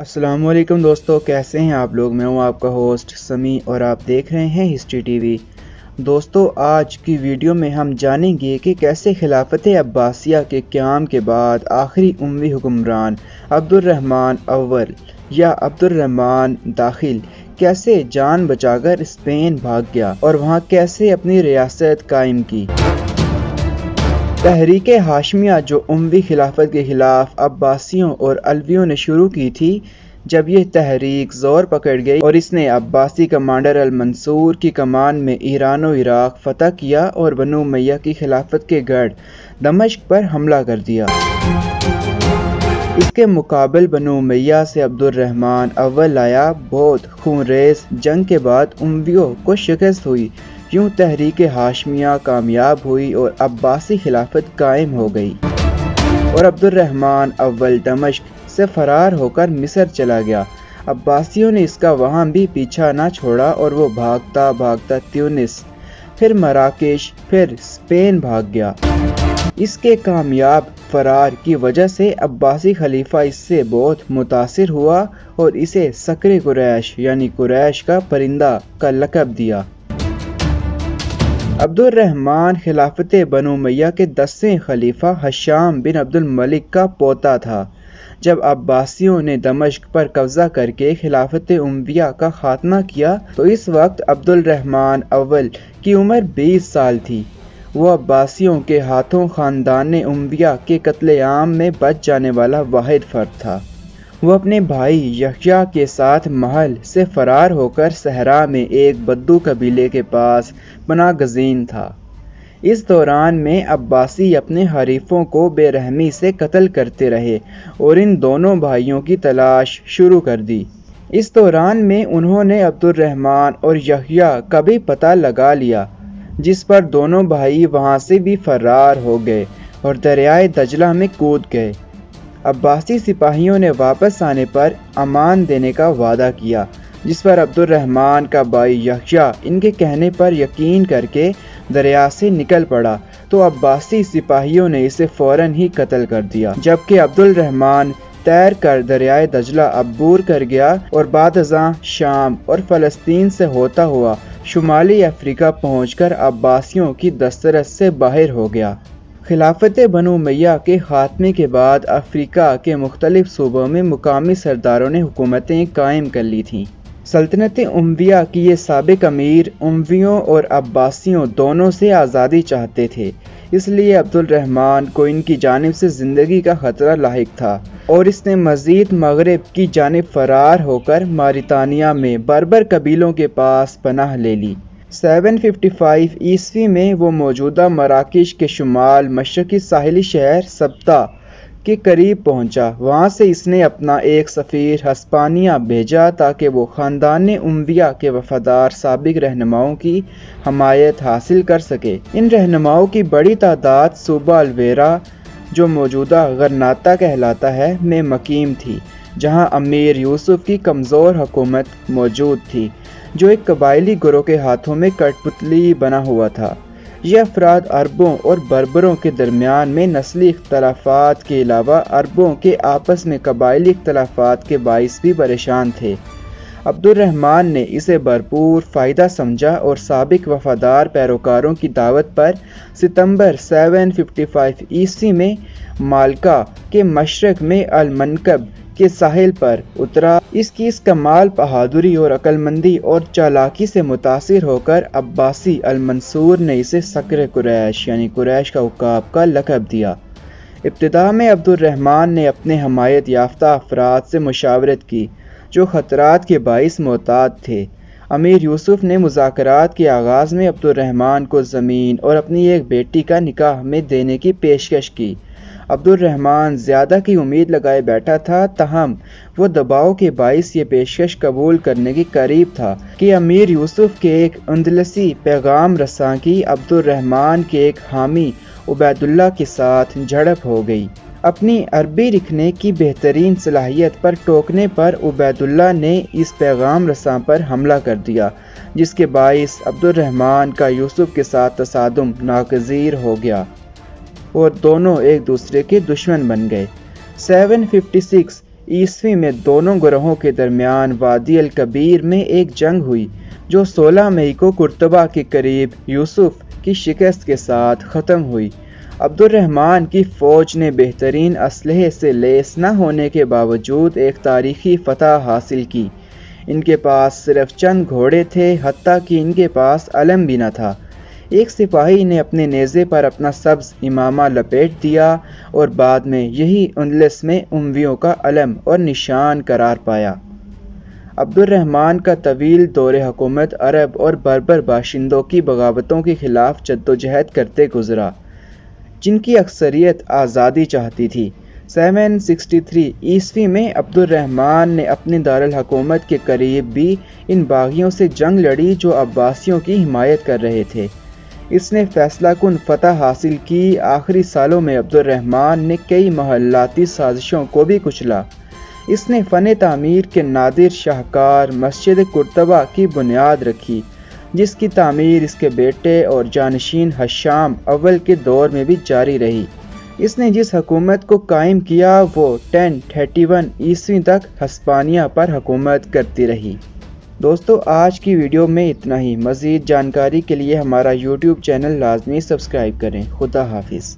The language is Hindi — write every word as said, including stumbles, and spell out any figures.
अस्सलाम वालेकुम दोस्तों, कैसे हैं आप लोग। मैं हूं आपका होस्ट समी और आप देख रहे हैं हिस्ट्री टीवी। दोस्तों, आज की वीडियो में हम जानेंगे कि कैसे खिलाफत अब्बासिया के क़याम के बाद आखिरी उमवी हुक्मरान अब्दुल रहमान अव्वल या अब्दुल रहमान दाखिल कैसे जान बचाकर स्पेन भाग गया और वहां कैसे अपनी रियासत कायम की। तहरीक हाशमिया जो उमवी खिलाफत के ख़िलाफ़ अब्बासियों और अलवियों ने शुरू की थी, जब यह तहरीक ज़ोर पकड़ गई और इसने अब्बासी कमांडर अल-मंसूर की कमान में ईरान और इराक़ फ़तह किया और बनु उमय्या की खिलाफत के गढ़ दमिश्क पर हमला कर दिया। इसके मुकाबले बनु उमय्या से अब्दुल रहमान अव्वल आया। बहुत खूनरेज़ जंग के बाद उमवियों को शिकस्त हुई। यूं तहरीक हाशमिया कामयाब हुई और अब्बासी खिलाफत कायम हो गई और अब्दुल रहमान अव्वल दमिश्क से फरार होकर मिस्र चला गया। अब्बासियों ने इसका वहाँ भी पीछा ना छोड़ा और वो भागता भागता त्यूनिस, फिर मराकेश, फिर स्पेन भाग गया। इसके कामयाब फरार की वजह से अब्बासी खलीफा इससे बहुत मुतासिर हुआ और इसे सक्र कुरैश यानी कुरैश का परिंदा का लक़ब दिया। अब्दुल रहमान खिलाफत बनु उमय्या के दसवें खलीफा हिशाम बिन अब्द अल-मलिक का पोता था। जब अब्बासियों ने दमिश्क पर कब्जा करके खिलाफत उमविया का खात्मा किया तो इस वक्त अब्दुल रहमान अव्वल की उम्र बीस साल थी। वो अब्बासियों के हाथों ख़ानदान उमविया के कत्लेआम में बच जाने वाला वाहिद फ़र्द था। वो अपने भाई यहया के साथ महल से फरार होकर सहरा में एक बद्दू कबीले के पास पनाहगज़ीन था। इस दौरान में अब्बासी अपने हरीफों को बेरहमी से कत्ल करते रहे और इन दोनों भाइयों की तलाश शुरू कर दी। इस दौरान में उन्होंने अब्दुल रहमान और यहया का भी पता लगा लिया, जिस पर दोनों भाई वहाँ से भी फरार हो गए और दरियाए दजला में कूद गए। अब्बासी सिपाहियों ने वापस आने पर अमान देने का वादा किया, जिस पर अब्दुल रहमान का भाई यहया इनके कहने पर यकीन करके दरिया से निकल पड़ा तो अब्बासी सिपाहियों ने इसे फ़ौरन ही कत्ल कर दिया। जबकि अब्दुल रहमान तैर कर दरियाए दजला अबूर कर गया और बाद अज़ां शाम और फ़लस्तीन से होता हुआ शुमाली अफ्रीका पहुँचकर अब्बासियों की दस्तरस से बाहर हो गया। खिलाफत बनु उमय्या के ख़ात्मे के बाद अफ्रीका के मुख्तलिफ सूबों में मुकामी सरदारों ने हुकूमतें कायम कर ली थीं। सल्तनत उमविया की ये साबिक अमीर उमवियों और अब्बासियों दोनों से आज़ादी चाहते थे, इसलिए अब्दुल रहमान को इनकी जानिब से ज़िंदगी का ख़तरा लाहिक था और इसने मज़ीद मगरब की जानिब फ़रार होकर मौरितानिया में बर्बर कबीलों के पास पनाह ले ली। सात सौ पचपन ईस्वी में वो मौजूदा मराकेश के शुमाल मशरक़ी साहिली शहर सब्ता के करीब पहुंचा। वहां से इसने अपना एक सफ़ीर हस्पानिया भेजा ताकि वो ख़ानदान उमविया के वफ़ादार साबिक रहनुमाओं की हमायत हासिल कर सके। इन रहनुमाओं की बड़ी तादाद सूबा अलवेरा, जो मौजूदा गरनाता कहलाता है, में मकीम थी, जहां अमीर यूसुफ की कमज़ोर हुकूमत मौजूद थी, जो एक कबायली गुरों के हाथों में कठपुतली बना हुआ था। ये अफराद अरबों और बर्बरों के दरमियान में नस्ली इख्तलाफात के अलावा अरबों के आपस में कबायली इख्तलाफात के बाइस भी परेशान थे। अब्दुल रहमान ने इसे भरपूर फ़ायदा समझा और साबिक वफ़ादार पैरोकारों की दावत पर सितंबर सात सौ पचपन ईस्वी में मालका के मशरक़ में अल-मनकब के साहिल पर उतरा। इसकी इस कमाल बहादुरी और अक्लमंदी और चालाकी से मुतासिर होकर अब्बासी अल-मंसूर ने इसे सक्र कुरैश यानी कुरैश का उकाब का लक़ब दिया। इब्तिदा में अब्दुल रहमान ने अपने हमायत याफ्ता अफराद से मुशावरत की जो ख़तरात के बाइस मोहताज थे। अमीर यूसुफ ने मुज़ाकरात के आगाज़ में अब्दुल रहमान को ज़मीन और अपनी एक बेटी का निकाह में देने की पेशकश की। अब्दुल रहमान ज़्यादा की उम्मीद लगाए बैठा था, तहम वो दबाव के बाइस ये पेशकश कबूल करने के करीब था कि अमीर यूसुफ के एक अंदलसी पैगाम रसां की अब्दुल रहमान के एक हामी उबैदुल्ला के साथ झड़प हो गई। अपनी अरबी लिखने की बेहतरीन सलाहियत पर टोकने पर उबैदुल्ला ने इस पैगाम रसां पर हमला कर दिया, जिसके बाइस अब्दुल रहमान का यूसुफ के साथ तसादुम नागज़ीर हो गया और दोनों एक दूसरे के दुश्मन बन गए। सात सौ छप्पन ईस्वी में दोनों ग्रोहों के दरमियान वादी अल कबीर में एक जंग हुई जो सोलह मई को कुर्तबा के करीब यूसुफ की शिकस्त के साथ ख़त्म हुई। अब्दुल रहमान की फ़ौज ने बेहतरीन असलहे से लैस न होने के बावजूद एक तारीखी फ़तह हासिल की। इनके पास सिर्फ चंद घोड़े थे, हत्ता कि इनके पास अलम भी न था। एक सिपाही ने अपने नेज़े पर अपना सब्ज़ इमामा लपेट दिया और बाद में यही उनलिस में उमवियों का अलम और निशान करार पाया। अब्दुल रहमान का तवील दौरे हुकूमत अरब और बर्बर बाशिंदों की बगावतों के ख़िलाफ़ जद्दोजहद करते गुजरा, जिनकी अक्सरियत आज़ादी चाहती थी। सात सौ तिरसठ ईस्वी में अब्दुल रहमान ने अपने दारुल हकूमत के करीब भी इन बागियों से जंग लड़ी जो अब्बासियों की हिमायत कर रहे थे। इसने फैसला कुन फतह हासिल की। आखिरी सालों में अब्दुल रहमान ने कई महल्लाती साजिशों को भी कुचला। इसने फ़न तामीर के नादिर शाहकार मस्जिद कुर्तबा की बुनियाद रखी, जिसकी तामीर इसके बेटे और जानशीन हशाम अव्वल के दौर में भी जारी रही। इसने जिस हकूमत को कायम किया वो दस सौ इकतीस ईस्वी तक हस्पानिया पर हुकूमत करती रही। दोस्तों, आज की वीडियो में इतना ही। मज़ीद जानकारी के लिए हमारा यूट्यूब चैनल लाजमी सब्सक्राइब करें। खुदा हाफिज़।